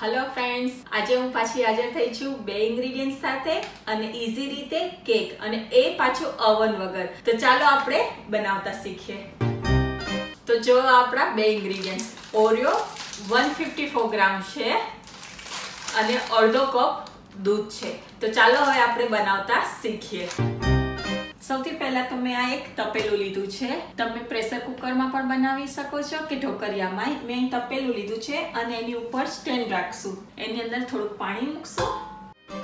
Hello friends, आज हूँ पाछी हाजर थई छू बे इंग्रेडिएंट्स साथे अने इजी रीते केक अने ए पाछो ओवन वगर। तो चलो आपणे बनावता सीखीए। तो जो आपड़ा बे इंग्रेडिएंट्स ओरियो 154 ग्राम छे अने अर्धो कप दूध छे। तो चलो हवे आपणे बनावता सीखीए। सौथी पहेला तो मैं आ एक तपेलू लीधुं छे। तमे प्रेशर कुकर मां पण बनावी शको छो के ढोकरिया मां। मैं अहीं तपेलू लीधुं छे अने एनी उपर स्टेन्ड राखशुं। एनी अंदर थोडुं पाणी मूकशुं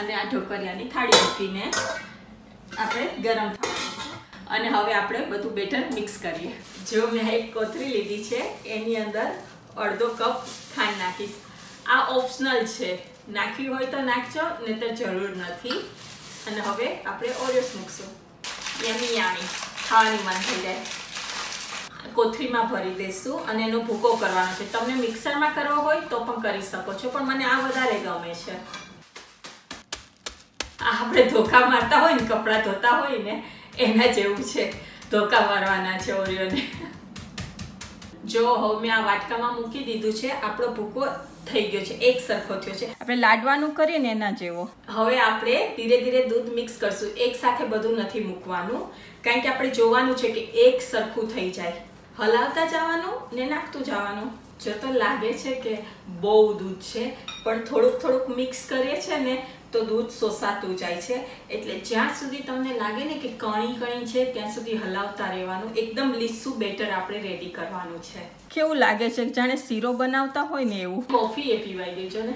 अने आ ढोकरियानी थाळी मूकीने आपणे गरम थवा दीशुं। अने हवे आपणे बधुं बेटर मिक्स करीए। जो मैं एक कोथरी लीधी छे एनी अंदर अर्धो कप खांड नाखीश। आ ऑप्शनल छे, नाखी होय तो नाखजो नहीतर जरूर नथी। અને હવે આપણે ઓરેઓસ મૂકશું। યમી યમી ખાવાની મન થઈ જાય। કોથરીમાં ભરી દેશું અને એનો ભૂકો કરવાનો છે। તમને મિક્સરમાં કરવો હોય તો પણ કરી શકો છો, પણ મને આ વધારે ગમે છે। આ આપણે ધોકા મારતા હોય ને, કપડાં ધોતા હોય ને, એના જેવું છે। ધોકા મારવાના છે ઓરેઓને। જો હવે મેં આ વાટકામાં મૂકી દીધું છે। આપણો ભૂકો થઈ ગયો છે, એક સરખો થયો છે। આપણે લાડવાનું કરીએ ને એના જેવો। હવે આપણે ધીરે ધીરે દૂધ મિક્સ કરશું। એક સાથે બધું નથી મૂકવાનું, કારણ કે આપણે જોવાનું છે કે એક સરખું થઈ જાય। હલાવતા જવાનું ને નાખતું જવાનું। જો તો લાગે છે કે બહુ દૂધ છે, પણ થોડુંક થોડુંક મિક્સ કરીએ છે ને તો દૂધ શોષાતું જાય છે। એટલે જ્યાં સુધી તમને લાગે ને કે કણી કણી છે ત્યાં સુધી હલાવતા રહેવાનું। એકદમ લીસું બેટર આપણે રેડી કરવાનું છે। કેવું લાગે છે જાણે શીરો બનાવતા હોય ને એવું। કોફી એ પીવાઈ દેજો ને।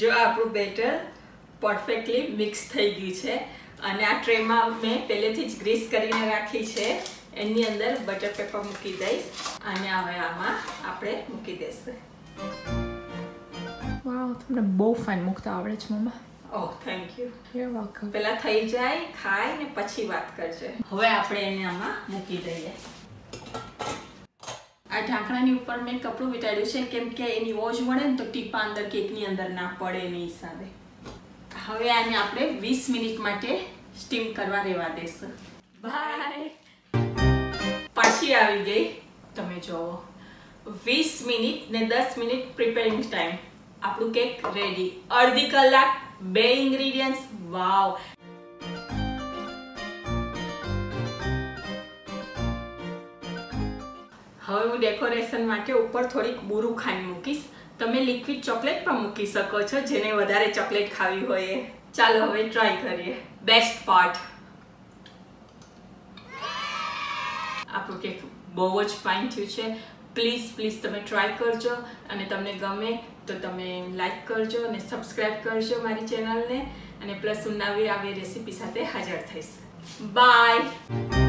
જો આપણું બેટર પરફેક્ટલી મિક્સ થઈ ગયું છે અને આ ટ્રેમાં મેં પહેલેથી જ ગ્રીસ કરીને રાખી છે। એની અંદર બટર પેપર મૂકી દઈશ અને હવે આમાં આપણે મૂકી દઈશું। वाओ, तुमने बहुत फाइन मुक्ता आवड़े छे मम्मा। Oh thank you, you are welcome. पहला થઈ જાય, ખાય ને પછી વાત કરજે। હવે આપણે એને આમાં મૂકી દઈએ। આ ઢાંકણાની ઉપર મેં કપડું વિટાડ્યું છે કેમ કે એની ઓજ વળે ને તો ટીપા અંદર કેકની અંદર ના પડે એની હિસાબે। હવે આને આપણે 20 મિનિટ માટે સ્ટીમ કરવા દેવા દેશું। બાય, પાછી આવી ગઈ। તમે જોવો 20 મિનિટ ને 10 મિનિટ પ્રિપેરિંગ ટાઈમ। આપણો કેક રેડી। અડધી કલાક, બે ઇન્ગ્રેડિયન્ટ્સ। વાવ, હવે હું ડેકોરેશન માટે ઉપર થોડીક બુરુ ખાંડ મૂકીશ। તમે લિક્વિડ ચોકલેટ પણ મૂકી શકો છો જેને વધારે ચોકલેટ ખાવી હોય। ચાલો હવે ટ્રાય કરીએ। બેસ્ટ પાર્ટ, આપણો કેક બહુ જ ફાઇન થયું છે। प्लीज તમે ટ્રાય કરજો અને તમને ગમે તો તમે લાઈક કરજો અને સબસ્ક્રાઇબ કરજો મારી ચેનલને। અને પ્લસ હું નવી આવી રેસીપી સાથે હાજર થઈશ। બાય।